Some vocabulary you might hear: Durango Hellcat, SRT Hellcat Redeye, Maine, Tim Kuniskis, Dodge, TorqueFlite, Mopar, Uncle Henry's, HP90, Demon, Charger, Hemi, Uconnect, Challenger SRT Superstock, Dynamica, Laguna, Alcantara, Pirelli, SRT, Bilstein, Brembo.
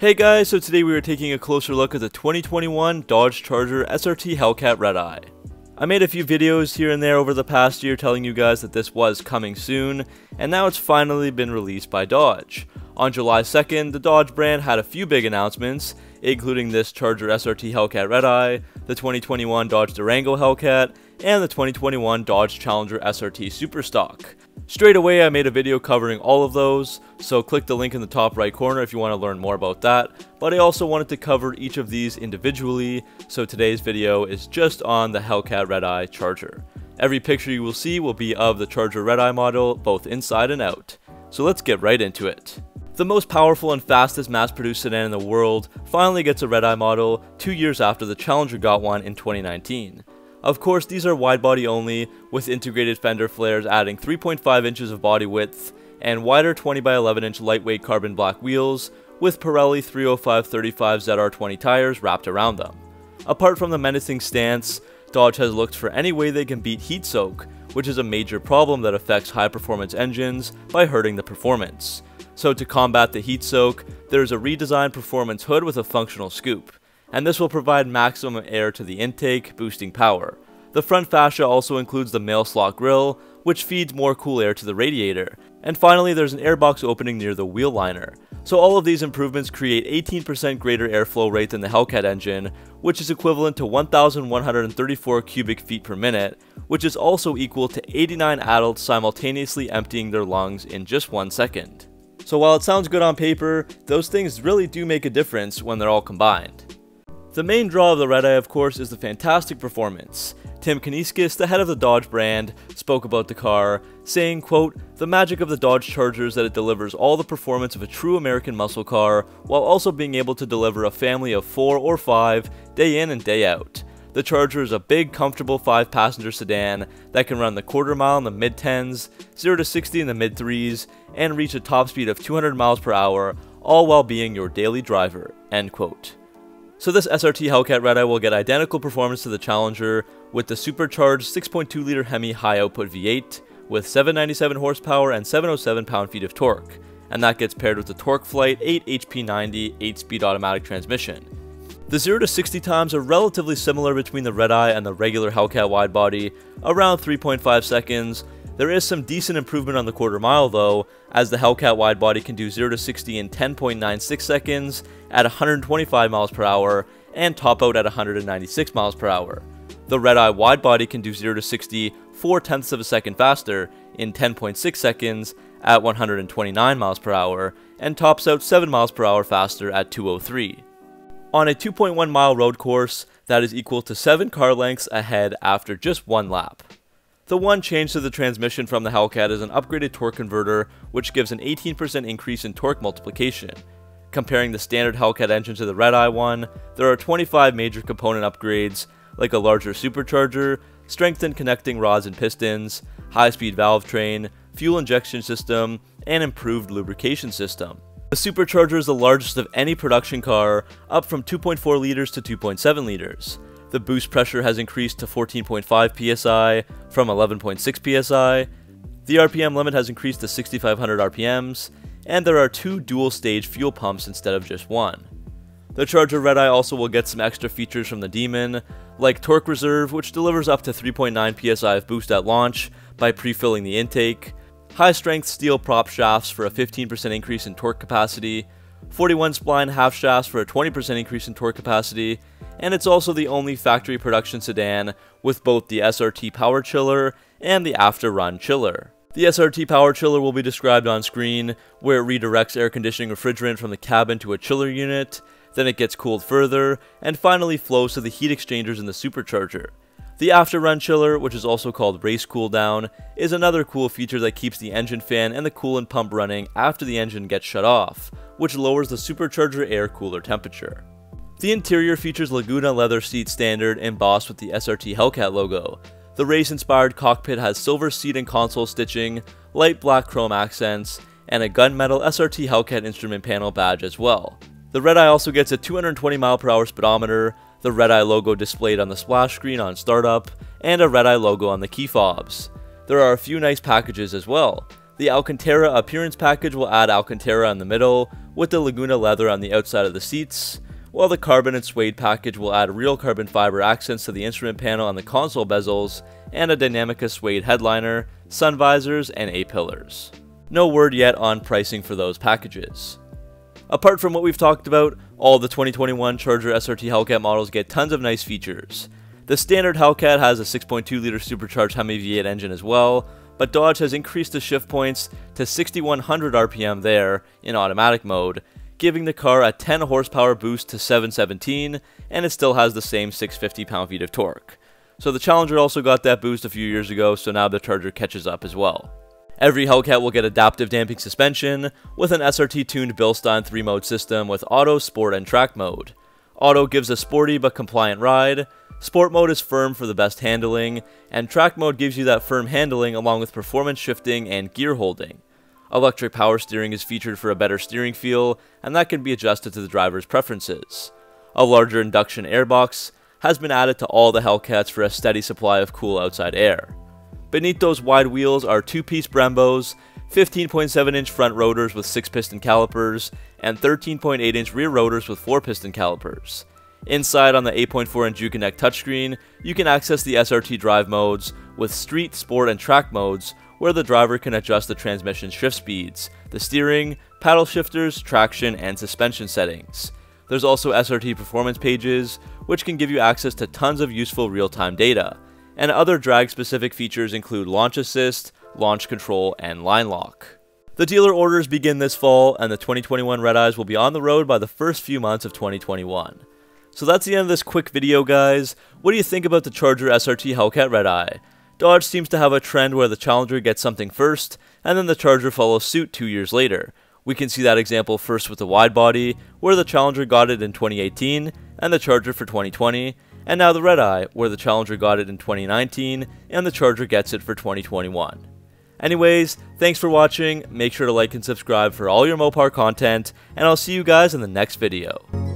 Hey guys, so today we are taking a closer look at the 2021 Dodge Charger SRT Hellcat Redeye. I made a few videos here and there over the past year telling you guys that this was coming soon, and now it's finally been released by Dodge. On July 2nd, the Dodge brand had a few big announcements, including this Charger SRT Hellcat Redeye, the 2021 Dodge Durango Hellcat, and the 2021 Dodge Challenger SRT Superstock. Straight away, I made a video covering all of those, so click the link in the top right corner if you want to learn more about that, but I also wanted to cover each of these individually, so today's video is just on the Hellcat Redeye Charger. Every picture you will see will be of the Charger Redeye model, both inside and out. So let's get right into it. The most powerful and fastest mass-produced sedan in the world finally gets a Redeye model 2 years after the Challenger got one in 2019. Of course, these are wide-body only, with integrated fender flares adding 3.5 inches of body width, and wider 20x11-inch lightweight carbon black wheels, with Pirelli 305/35 ZR20 tires wrapped around them. Apart from the menacing stance, Dodge has looked for any way they can beat heat soak, which is a major problem that affects high-performance engines by hurting the performance. So to combat the heat soak, there is a redesigned performance hood with a functional scoop, and this will provide maximum air to the intake, boosting power. The front fascia also includes the mail slot grille, which feeds more cool air to the radiator. And finally, there's an airbox opening near the wheel liner. So all of these improvements create 18% greater airflow rate than the Hellcat engine, which is equivalent to 1,134 cubic feet per minute, which is also equal to 89 adults simultaneously emptying their lungs in just 1 second. So while it sounds good on paper, those things really do make a difference when they're all combined. The main draw of the Redeye, of course, is the fantastic performance. Tim Kuniskis, the head of the Dodge brand, spoke about the car, saying, quote, "The magic of the Dodge Charger is that it delivers all the performance of a true American muscle car, while also being able to deliver a family of 4 or 5, day in and day out. The Charger is a big, comfortable 5-passenger sedan that can run the quarter mile in the mid-10s, 0 to 60 in the mid-3s, and reach a top speed of 200 miles per hour, all while being your daily driver," end quote. So this SRT Hellcat Redeye will get identical performance to the Challenger with the supercharged 6.2-liter Hemi high-output V8 with 797 horsepower and 707 pound-feet of torque, and that gets paired with the TorqueFlite 8 HP90 8-speed automatic transmission. The 0 to 60 times are relatively similar between the Redeye and the regular Hellcat widebody, around 3.5 seconds. There is some decent improvement on the quarter mile though, as the Hellcat widebody can do 0 to 60 in 10.96 seconds at 125 miles per hour and top out at 196 miles per hour. The Redeye widebody can do 0 to 60 4/10ths of a second faster in 10.6 seconds at 129 miles per hour and tops out 7 miles per hour faster at 203. On a 2.1 mile road course, that is equal to 7 car lengths ahead after just 1 lap. The one change to the transmission from the Hellcat is an upgraded torque converter, which gives an 18% increase in torque multiplication. Comparing the standard Hellcat engine to the Redeye one, there are 25 major component upgrades, like a larger supercharger, strengthened connecting rods and pistons, high-speed valve train, fuel injection system, and improved lubrication system. The supercharger is the largest of any production car, up from 2.4 liters to 2.7 liters. The boost pressure has increased to 14.5 psi from 11.6 psi, the RPM limit has increased to 6,500 RPMs, and there are 2 dual-stage fuel pumps instead of just one. The Charger Redeye also will get some extra features from the Demon, like Torque Reserve, which delivers up to 3.9 psi of boost at launch by pre-filling the intake, high-strength steel prop shafts for a 15% increase in torque capacity, 41 spline half shafts for a 20% increase in torque capacity, and it's also the only factory production sedan with both the SRT power chiller and the after-run chiller. The SRT power chiller will be described on screen, where it redirects air conditioning refrigerant from the cabin to a chiller unit, then it gets cooled further, and finally flows to the heat exchangers in the supercharger. The after-run chiller, which is also called race cooldown, is another cool feature that keeps the engine fan and the coolant pump running after the engine gets shut off, which lowers the supercharger air cooler temperature. The interior features Laguna leather seat standard embossed with the SRT Hellcat logo. The race-inspired cockpit has silver seat and console stitching, light black chrome accents, and a gunmetal SRT Hellcat instrument panel badge as well. The Redeye also gets a 220 mph speedometer, the Redeye logo displayed on the splash screen on startup, and a Redeye logo on the key fobs. There are a few nice packages as well. The Alcantara appearance package will add Alcantara in the middle, with the Laguna leather on the outside of the seats, while the carbon and suede package will add real carbon fiber accents to the instrument panel and the console bezels, and a Dynamica suede headliner, sun visors, and A-pillars. No word yet on pricing for those packages. Apart from what we've talked about, all the 2021 Charger SRT Hellcat models get tons of nice features. The standard Hellcat has a 6.2-liter supercharged Hemi V8 engine as well, but Dodge has increased the shift points to 6,100 RPM there in automatic mode, giving the car a 10 horsepower boost to 717, and it still has the same 650 pound-feet of torque. So the Challenger also got that boost a few years ago, so now the Charger catches up as well. Every Hellcat will get adaptive damping suspension, with an SRT-tuned Bilstein 3-mode system with Auto, Sport, and Track mode. Auto gives a sporty but compliant ride, Sport mode is firm for the best handling, and Track mode gives you that firm handling along with performance shifting and gear holding. Electric power steering is featured for a better steering feel, and that can be adjusted to the driver's preferences. A larger induction airbox has been added to all the Hellcats for a steady supply of cool outside air. Beneath those wide wheels are two-piece Brembos, 15.7-inch front rotors with 6-piston calipers, and 13.8-inch rear rotors with 4-piston calipers. Inside on the 8.4-inch Uconnect touchscreen, you can access the SRT drive modes with Street, Sport, and Track modes, where the driver can adjust the transmission shift speeds, the steering, paddle shifters, traction, and suspension settings. There's also SRT performance pages, which can give you access to tons of useful real-time data. And other drag-specific features include launch assist, launch control, and line lock. The dealer orders begin this fall, and the 2021 Redeyes will be on the road by the first few months of 2021. So that's the end of this quick video, guys. What do you think about the Charger SRT Hellcat Redeye? Dodge seems to have a trend where the Challenger gets something first, and then the Charger follows suit 2 years later. We can see that example first with the widebody, where the Challenger got it in 2018, and the Charger for 2020, and now the Redeye, where the Challenger got it in 2019, and the Charger gets it for 2021. Anyways, thanks for watching, make sure to like and subscribe for all your Mopar content, and I'll see you guys in the next video.